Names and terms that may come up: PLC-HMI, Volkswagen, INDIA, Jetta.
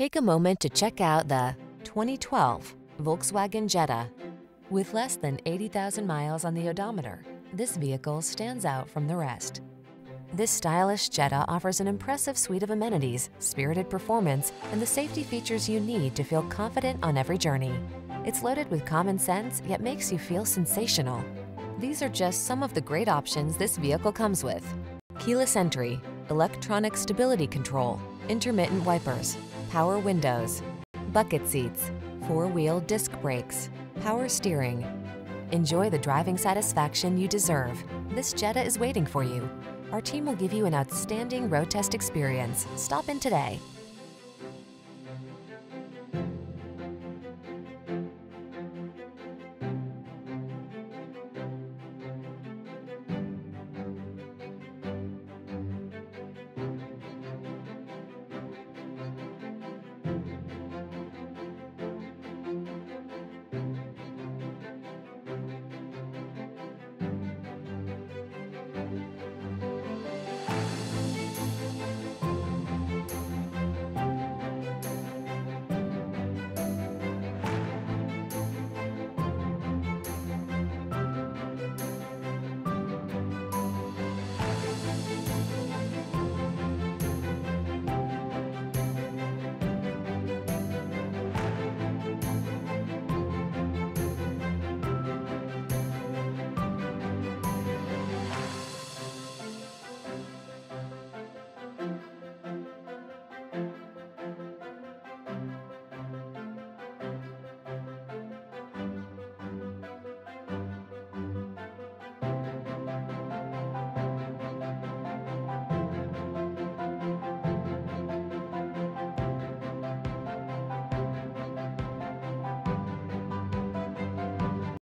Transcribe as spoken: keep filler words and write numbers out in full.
Take a moment to check out the twenty twelve Volkswagen Jetta. With less than eighty thousand miles on the odometer, this vehicle stands out from the rest. This stylish Jetta offers an impressive suite of amenities, spirited performance, and the safety features you need to feel confident on every journey. It's loaded with common sense, yet makes you feel sensational. These are just some of the great options this vehicle comes with: keyless entry, electronic stability control, intermittent wipers, power windows, bucket seats, four-wheel disc brakes, power steering. Enjoy the driving satisfaction you deserve. This Jetta is waiting for you. Our team will give you an outstanding road test experience. Stop in today.